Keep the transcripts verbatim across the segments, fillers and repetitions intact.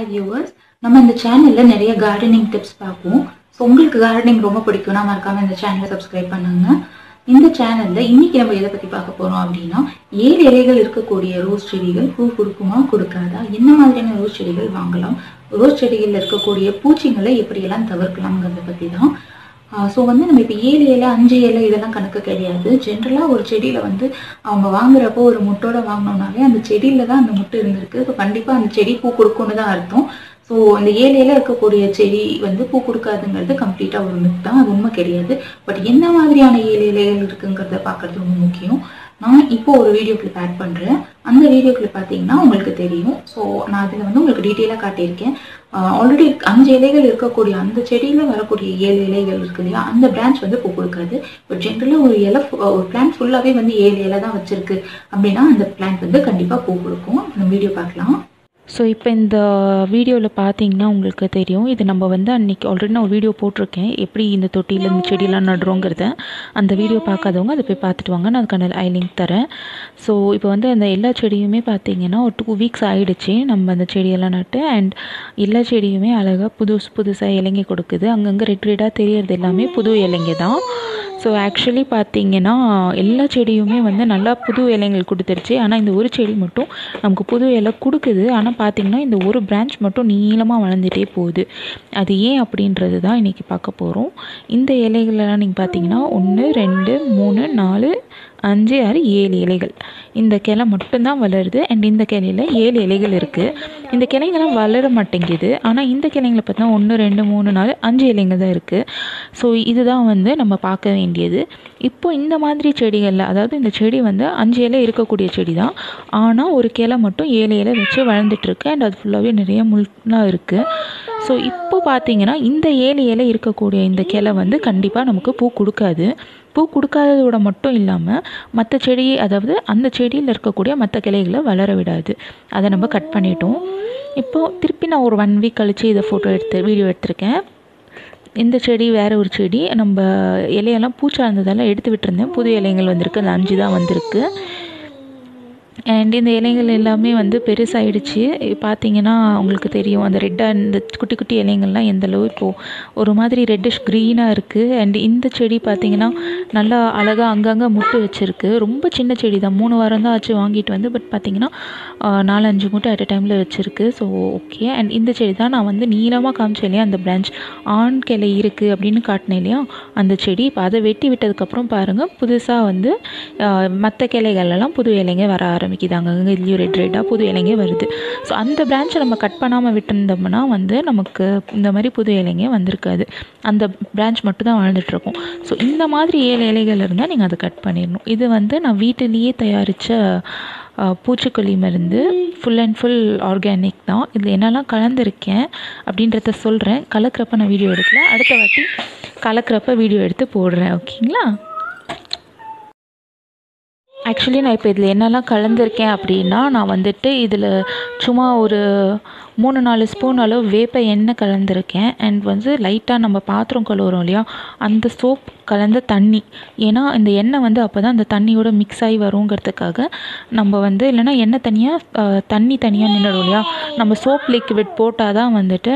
Hi viewers, we will channel நிறைய gardening tips பார்ப்போம். So உங்களுக்கு gardening ரொம்ப பிடிக்கும்னா மறக்காம இந்த சேனலை subscribe பண்ணுங்க. இந்த சேனல்ல இன்னைக்கு நம்ம எதை பத்தி பார்க்க போறோம் அப்படினா ஏழு இலைகள் இருக்கக்கூடிய ரோஸ் செடிகள் பூ கொடுக்குமா கொடுக்காதா என்ன மாதிரியான ரோஸ் செடிகள் வாங்கலாம் ரோஸ் செடிகளில் இருக்கக்கூடிய பூச்சிகளை எப்படி எல்லாம் தவிர்க்கலாம்ங்கறத பத்திதான். சோ வந்து நம்ம இப்ப ஏழு இலை அஞ்சு இலை இதெல்லாம் கணக்கு கிடையாது. ஜெனரலா ஒரு செடியில வந்து அவங்க வாங்குறப்போ ஒரு முட்டோட வாங்குனோம்னாலே அந்த செடியில தான் அந்த முட்டை இருந்திருக்கு. சோ கண்டிப்பா அந்த செடி பூ கொடுக்கும்னு தான் அர்த்தம். சோ அந்த ஏழு இலை இருக்கக்கூடிய செடி வந்து பூ கொடுக்காதுங்கிறது கம்ப்ளீட்டா ஒரு மித் தான். அது உண்மை கிடையாது. பட் என்ன மாதிரியான ஏழு இலைகள் இருக்குங்கறத பார்க்கிறது ரொம்ப முக்கியம். நான் இப்போ ஒரு வீடியோ கிளிப் ஆட் பண்றேன். அந்த வீடியோ கிளிப் பாத்தீங்கன்னா உங்களுக்கு தெரியும். சோ நான் அதுல வந்து உங்களுக்கு டீடைலா காட்டியிருக்கேன். ஆல்ரெடி அஞ்சு இலைகள் இருக்கக்கூடிய அந்த செடியில வரக்கூடிய ஏழு இலைகள் இருக்கு இல்லையா அந்த பிரான்ச் வந்து பூ கொடுக்காது. பட் ஜென்ரலா ஒரு இலை ஒரு பிளான்ட் ஃபுல்லாவே வந்து ஏழு இலை தான் வச்சிருக்கு அப்படின்னா அந்த பிளான்ட் வந்து கண்டிப்பா பூ கொடுக்கும். நம்ம வீடியோ பார்க்கலாம். ஸோ இப்போ இந்த வீடியோவில் பார்த்தீங்கன்னா உங்களுக்கு தெரியும் இது நம்ம வந்து அன்றைக்கி ஆல்ரெடி நான் ஒரு வீடியோ போட்டிருக்கேன் எப்படி இந்த தொட்டியில் இந்த செடியெலாம் நடுறோங்கிறத. அந்த வீடியோ பார்க்காதவங்க அதை போய் பார்த்துட்டு வாங்க, நான் அதுக்கான ஐ லிங்க் தரேன். ஸோ இப்போ வந்து அந்த எல்லா செடியுமே பார்த்தீங்கன்னா ஒரு டூ வீக்ஸ் ஆகிடுச்சு நம்ம அந்த செடியெல்லாம் நட்டு. அண்ட் எல்லா செடியுமே அழகாக புதுசு புதுசாக இலங்கை கொடுக்குது. அங்கங்கே ரெட் ரெட்டாக தெரியறது எல்லாமே புது இலங்கை தான். ஸோ ஆக்சுவலி பார்த்தீங்கன்னா எல்லா செடியுமே வந்து நல்லா புது இலைகள் கொடுத்துருச்சு. ஆனால் இந்த ஒரு செடி மட்டும் நமக்கு புது இலை கொடுக்குது. ஆனால் பார்த்திங்கன்னா இந்த ஒரு பிரான்ச் மட்டும் நீளமாக வளர்ந்துட்டே போகுது. அது ஏன் அப்படின்றது தான் இன்றைக்கி பார்க்க போகிறோம். இந்த இலைகளெல்லாம் நீங்கள் பார்த்தீங்கன்னா ஒன்று ரெண்டு மூணு நாலு அஞ்சு ஆறு ஏழு இலைகள். இந்த கிளை மட்டும்தான் வளருது. அண்ட் இந்த கிளையில் ஏழு இலைகள் இருக்குது. இந்த கிளைங்கெல்லாம் வளர மாட்டேங்குது. ஆனால் இந்த கிளைங்களை பார்த்தா ஒன்று ரெண்டு மூணு நாலு அஞ்சு இலைங்க தான் இருக்குது. ஸோ இதுதான் வந்து நம்ம பார்க்க வேண்டியது. இப்போ இந்த மாதிரி செடிகளில் அதாவது இந்த செடி வந்து அஞ்சு இலை இருக்கக்கூடிய செடி தான். ஆனால் ஒரு கிளை மட்டும் ஏழு இலை வச்சு வளர்ந்துட்டுருக்கு. அண்ட் அது ஃபுல்லாகவே நிறைய முள்ளாக இருக்குது. ஸோ இப்போ பார்த்தீங்கன்னா இந்த ஏழு இலை இருக்கக்கூடிய இந்த கிளை வந்து கண்டிப்பாக நமக்கு பூ கொடுக்காது. பூ கொடுக்காததோட மட்டும் இல்லாமல் மற்ற செடியை அதாவது அந்த செடியில் இருக்கக்கூடிய மற்ற கிளைகளை வளர விடாது. அதை நம்ம கட் பண்ணிட்டோம். இப்போது திருப்பி நான் ஒரு ஒன் வீக் கழித்து இதை ஃபோட்டோ எடுத்து வீடியோ எடுத்திருக்கேன். இந்த செடி வேறு ஒரு செடி நம்ம இலையெல்லாம் பூச்சார்ந்ததெல்லாம் எடுத்து விட்டுருந்தேன். புது இலைகள் வந்திருக்கு. அந்த அஞ்சு தான் வந்திருக்கு. அண்ட் இந்த இலைகள் எல்லாமே வந்து பெருசாகிடுச்சு. பார்த்தீங்கன்னா உங்களுக்கு தெரியும் அந்த ரெட்டாக இந்த குட்டி குட்டி இலைங்கள்லாம் எந்தளவு இப்போது ஒரு மாதிரி ரெட்டிஷ் க்ரீனாக இருக்குது. அண்ட் இந்த செடி பார்த்திங்கன்னா நல்லா அழகாக அங்கங்கே முட்டை வச்சுருக்கு. ரொம்ப சின்ன செடி தான், மூணு வாரம் தான் ஆச்சு வாங்கிட்டு வந்து. பட் பார்த்திங்கன்னா நாலஞ்சு முட்டை அட் அ டைமில் வச்சுருக்கு. So okay. அண்ட் இந்த செடி தான் நான் வந்து நீளமாக காமிச்சேன் இல்லையா அந்த பிரான்ச் ஆண் கிளை இருக்குது அப்படின்னு காட்டினேன் இல்லையா அந்த செடி. இப்போ அதை வெட்டி விட்டதுக்கப்புறம் பாருங்கள் புதுசாக வந்து மற்ற கிளைகளெல்லாம் புது இலைங்க வர ஆரம்பிச்சு மிக்கிதாங்க. இதுலேயும் ரெட் ரெட்டாக புது இலைங்க வருது. ஸோ அந்த பிரான்ச்சை நம்ம கட் பண்ணாமல் விட்டுருந்தோம்னா வந்து நமக்கு இந்த மாதிரி புது இலைங்க வந்திருக்காது. அந்த பிரான்ச் மட்டும் தான் வாழ்ந்துட்டுருக்கோம். ஸோ இந்த மாதிரி ஏழு இலைகள் இருந்தால் நீங்கள் அதை கட் பண்ணிடணும். இது வந்து நான் வீட்டிலேயே தயாரித்த பூச்சிக்கொல்லி மருந்து, ஃபுல் அண்ட் ஃபுல் ஆர்கானிக் தான். இதில் என்னெல்லாம் கலந்துருக்கேன் அப்படின்றத சொல்கிறேன். கலக்கிறப்ப நான் வீடியோ எடுக்கல, அடுத்த வாட்டி கலக்கிறப்ப வீடியோ எடுத்து போடுறேன். ஓகேங்களா? ஆக்சுவலி நான் இப்போ இதில் என்னெல்லாம் கலந்துருக்கேன் அப்படின்னா நான் வந்துட்டு இதில் சும்மா ஒரு மூணு நாலு ஸ்பூன் அளவு வேப்ப எண்ணெய் கலந்துருக்கேன். அண்ட் வந்து லைட்டாக நம்ம பாத்திரம் கழுவுறோம் இல்லையா அந்த சோப் கலந்த தண்ணி. ஏன்னா இந்த எண்ணெய் வந்து அப்போ தான் அந்த தண்ணியோட மிக்ஸ் ஆகி வருங்கிறதுக்காக நம்ம வந்து இல்லைனா எண்ணெய் தனியாக தண்ணி தனியாக நின்றுடும் இல்லையா. நம்ம சோப் லிக்விட் போட்டால் தான் வந்துட்டு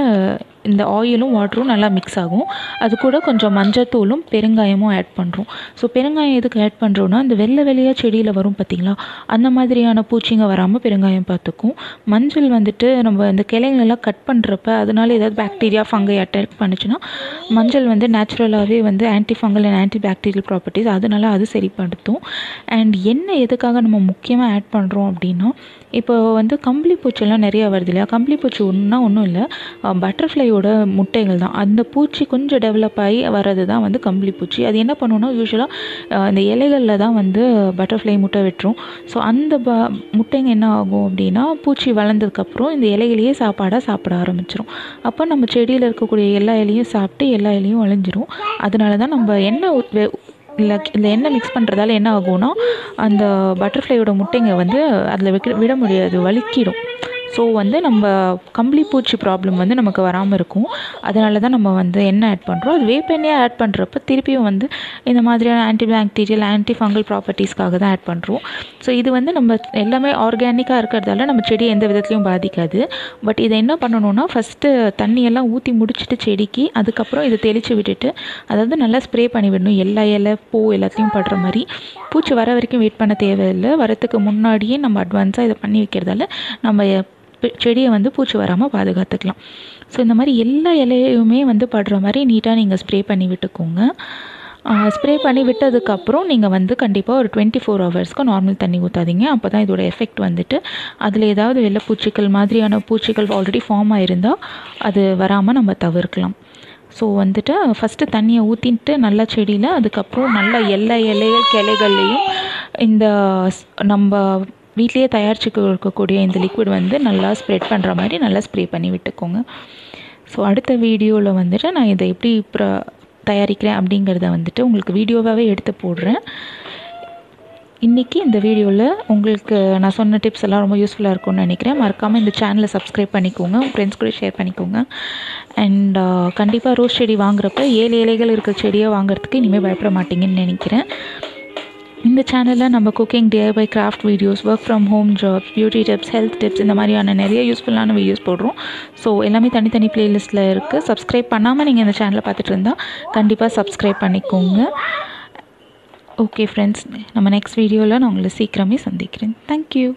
இந்த ஆயிலும் வாட்டரும் நல்லா மிக்ஸ் ஆகும். அது கூட கொஞ்சம் மஞ்சத்தூளும் பெருங்காயமும் ஆட் பண்ணுறோம். ஸோ பெருங்காயம் எதுக்கு ஆட் பண்ணுறோன்னா இந்த வெள்ளை வெளியாக செடியில் வரும் பார்த்திங்களா அந்த மாதிரியான பூச்சிங்க வராமல் பெருங்காயம் பார்த்துக்கும். மஞ்சள் வந்துட்டு நம்ம இந்த கிளைங்களெல்லாம் கட் பண்ணுறப்ப அதனால ஏதாவது பாக்டீரியா ஃபங்கை அட்டாக் பண்ணிச்சுன்னா மஞ்சள் வந்து நேச்சுரலாகவே வந்து anti fungal and anti bacterial properties அதனால அது சரிப்படுத்தும். அண்ட் எண்ணெய் எதுக்காக நம்ம முக்கியமாக ஆட் பண்ணுறோம் அப்படின்னா இப்போ வந்து கம்பளி பூச்செல்லாம் நிறையா வருது இல்லையா. கம்பளி பூச்சி ஒன்றுனா ஒன்றும் இல்லை, பட்டர்ஃப்ளையோட முட்டைகள் தான். அந்த பூச்சி கொஞ்சம் டெவலப் ஆகி வர்றது தான் வந்து கம்பளி பூச்சி. அது என்ன பண்ணுன்னா யூஸ்வலாக இந்த இலைகளில் தான் வந்து பட்டர்ஃப்ளை முட்டை விட்டுரும். ஸோ அந்த ப முட்டைங்க என்ன ஆகும் அப்படின்னா பூச்சி வளர்ந்ததுக்கப்புறம் இந்த இலைகளையே சாப்பாடாக சாப்பிட ஆரம்பிச்சிடும். அப்போ நம்ம செடியில் இருக்கக்கூடிய எல்லா இலையும் சாப்பிட்டு எல்லா இலையும் அழிஞ்சிரும். அதனால தான் நம்ம எண்ணெய் இல்லை இந்த எண்ணெய் மிக்ஸ் பண்ணுறதால என்ன ஆகும்னா அந்த பட்டர்ஃப்ளையோட முட்டைங்க வந்து அதில் விட முடியாது, வலிக்கிடும். ஸோ வந்து நம்ம கம்பளி பூச்சி ப்ராப்ளம் வந்து நமக்கு வராமல் இருக்கும். அதனால தான் நம்ம வந்து என்ன ஆட் பண்ணுறோம், அது வேப்பெண்ணையாக ஆட் பண்ணுறப்ப திருப்பியும் வந்து இந்த மாதிரியான ஆன்டிபாக்டீரியல் ஆன்டி ஃபங்கல் ப்ராப்பர்ட்டிஸ்க்காக தான் ஆட் பண்ணுறோம். ஸோ இது வந்து நம்ம எல்லாமே ஆர்கானிக்காக இருக்கிறதால நம்ம செடி எந்த விதத்துலையும் பாதிக்காது. பட் இதை என்ன பண்ணணும்னா, ஃபஸ்ட்டு தண்ணியெல்லாம் ஊற்றி முடிச்சுட்டு செடிக்கு, அதுக்கப்புறம் இதை தெளித்து விட்டுட்டு, அதாவது நல்லா ஸ்ப்ரே பண்ணிவிடணும் எல்லா இலை பூ எல்லாத்தையும் படுற மாதிரி. பூச்சி வர வரைக்கும் வெயிட் பண்ண தேவையில்லை, வரத்துக்கு முன்னாடியே நம்ம அட்வான்ஸாக இதை பண்ணி வைக்கிறதால நம்ம செடியை வந்து பூச்சி வராமல் பாதுகாத்துக்கலாம். ஸோ இந்த மாதிரி எல்லா இலையுமே வந்து படுற மாதிரி நீட்டாக நீங்கள் ஸ்ப்ரே பண்ணி விட்டுக்கோங்க. ஸ்ப்ரே பண்ணி விட்டதுக்கப்புறம் நீங்கள் வந்து கண்டிப்பாக ஒரு டுவெண்ட்டி ஃபோர் ஹவர்ஸ்க்கு நார்மல் தண்ணி ஊற்றாதீங்க. அப்போ தான் இதோட எஃபெக்ட் வந்துட்டு அதில் ஏதாவது வெள்ளை பூச்சிகள் மாதிரியான பூச்சிகள் ஆல்ரெடி ஃபார்ம் ஆகிருந்தால் அது வராமல் நம்ம தவிர்க்கலாம். ஸோ வந்துட்டு ஃபஸ்ட்டு தண்ணியை ஊற்றிட்டு நல்லா செடியில், அதுக்கப்புறம் நல்லா எல்லா இலைகள் கிளைகள்லேயும் இந்த நம்ம வீட்டிலேயே தயாரிச்சுக்க இருக்கக்கூடிய இந்த லிக்விட் வந்து நல்லா ஸ்ப்ரெட் பண்ணுற மாதிரி நல்லா ஸ்ப்ரே பண்ணி விட்டுக்கோங்க. ஸோ அடுத்த வீடியோவில் வந்துட்டு நான் இதை எப்படி ப்ர தயாரிக்கிறேன் அப்படிங்கிறத வந்துட்டு உங்களுக்கு வீடியோவாகவே எடுத்து போடுறேன். இன்றைக்கி இந்த வீடியோவில் உங்களுக்கு நான் சொன்ன டிப்ஸ் எல்லாம் ரொம்ப யூஸ்ஃபுல்லாக இருக்கும்னு நினைக்கிறேன். மறக்காமல் இந்த சேனலை சப்ஸ்கிரைப் பண்ணிக்கோங்க, உங்கள் ஃப்ரெண்ட்ஸ் கூட ஷேர் பண்ணிக்கோங்க. அண்ட் கண்டிப்பாக ரோஸ் செடி வாங்குறப்ப ஏழு இலைகள் இருக்கிற செடியை வாங்குறதுக்கு இனிமேல் பயப்பட மாட்டீங்கன்னு நினைக்கிறேன். இந்த சேனலில் நம்ம cooking, DIY, craft videos, work from home jobs, beauty tips, health tips, இந்த மாதிரியான நிறைய யூஸ்ஃபுல்லான வீடியோஸ் போடுறோம். ஸோ எல்லாமே தனித்தனி பிளேலிஸ்ட்டில் இருக்குது. சப்ஸ்கிரைப் பண்ணாமல் நீங்கள் இந்த சேனலை பார்த்துட்டு இருந்தால் கண்டிப்பாக சப்ஸ்கிரைப் பண்ணிக்கோங்க. ஓகே ஃப்ரெண்ட்ஸ், நம்ம நெக்ஸ்ட் வீடியோவில் நான் உங்களை சீக்கிரமே சந்திக்கிறேன். தேங்க்யூ.